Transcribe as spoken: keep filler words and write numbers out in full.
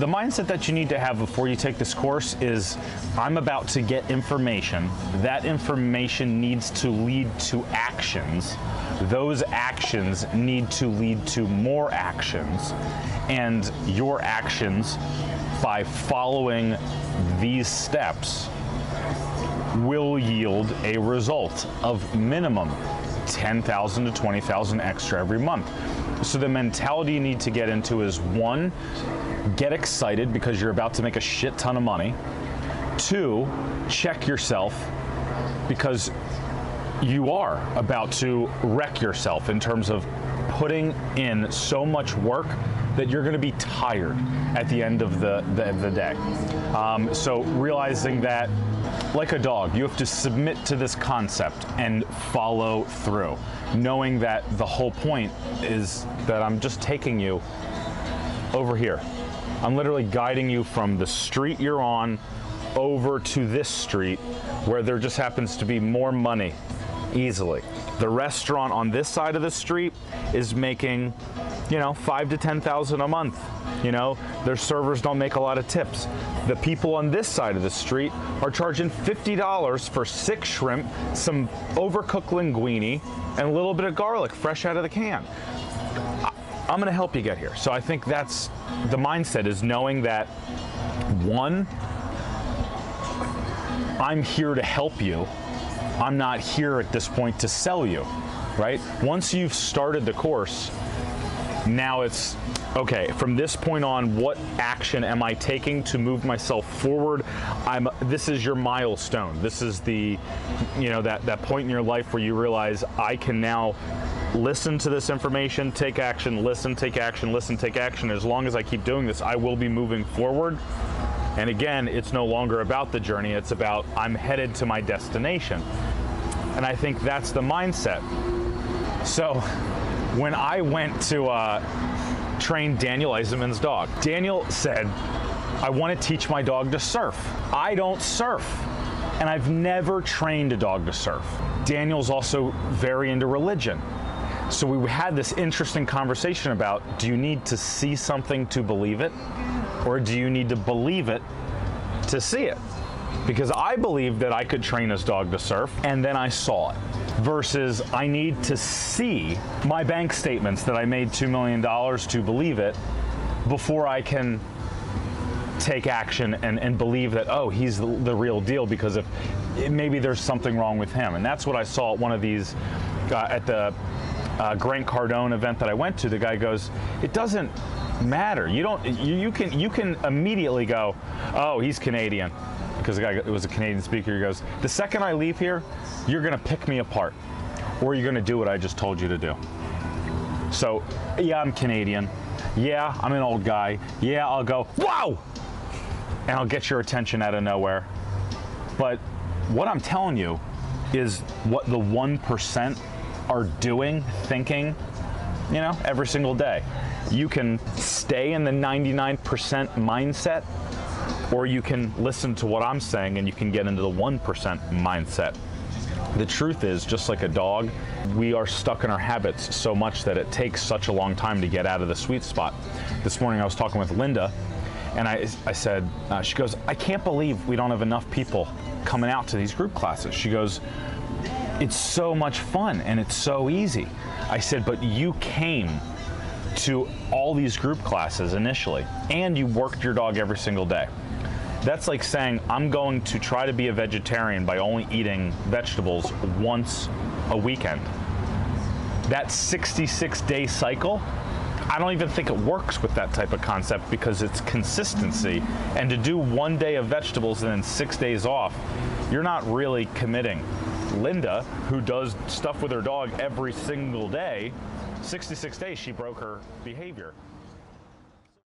The mindset that you need to have before you take this course is, I'm about to get information. That information needs to lead to actions. Those actions need to lead to more actions. And your actions, by following these steps, will yield a result of minimum ten thousand to twenty thousand extra every month. So the mentality you need to get into is, one, get excited because you're about to make a shit ton of money. Two, check yourself because you are about to wreck yourself in terms of putting in so much work that you're gonna be tired at the end of the, the, the day. Um, so realizing that, like a dog, you have to submit to this concept and follow through, knowing that the whole point is that I'm just taking you over here. I'm literally guiding you from the street you're on over to this street where there just happens to be more money easily. The restaurant on this side of the street is making, you know, five to ten thousand a month. You know, their servers don't make a lot of tips. The people on this side of the street are charging fifty dollars for six shrimp, some overcooked linguine, and a little bit of garlic fresh out of the can. I'm gonna help you get here. So I think that's the mindset, is knowing that, one, I'm here to help you. I'm not here at this point to sell you, right? Once you've started the course, now it's, okay, from this point on, what action am I taking to move myself forward? I'm, this is your milestone. This is the, you know, that, that point in your life where you realize I can now listen to this information, take action, listen, take action, listen, take action. As long as I keep doing this, I will be moving forward. And again, it's no longer about the journey, it's about I'm headed to my destination. And I think that's the mindset. So when I went to uh, train Daniel Eisenman's dog, Daniel said, I want to teach my dog to surf. I don't surf, and I've never trained a dog to surf. Daniel's also very into religion. So we had this interesting conversation about, do you need to see something to believe it? Or do you need to believe it to see it? Because I believed that I could train this dog to surf, and then I saw it. Versus I need to see my bank statements that I made two million dollars to believe it before I can take action and, and believe that, oh, he's the, the real deal, because if maybe there's something wrong with him. And that's what I saw at one of these, uh, at the uh, Grant Cardone event that I went to. The guy goes, it doesn't matter. You don't, you, you can, you can immediately go, oh, he's Canadian, because the guy, it was a Canadian speaker. He goes, the second I leave here, you're gonna pick me apart, or you're gonna do what I just told you to do. So, yeah, I'm Canadian. Yeah, I'm an old guy. Yeah, I'll go, wow! And I'll get your attention out of nowhere. But what I'm telling you is what the one percent are doing, thinking, you know, every single day. You can stay in the ninety-nine percent mindset, or you can listen to what I'm saying and you can get into the one percent mindset. The truth is, just like a dog, we are stuck in our habits so much that it takes such a long time to get out of the sweet spot. This morning I was talking with Linda, and I, I said, uh, she goes, I can't believe we don't have enough people coming out to these group classes. She goes, it's so much fun and it's so easy. I said, but you came to all these group classes initially, and you worked your dog every single day. That's like saying, I'm going to try to be a vegetarian by only eating vegetables once a weekend. That sixty-six day cycle, I don't even think it works with that type of concept, because it's consistency. And to do one day of vegetables and then six days off, you're not really committing. Linda, who does stuff with her dog every single day, sixty-six days she broke her behavior.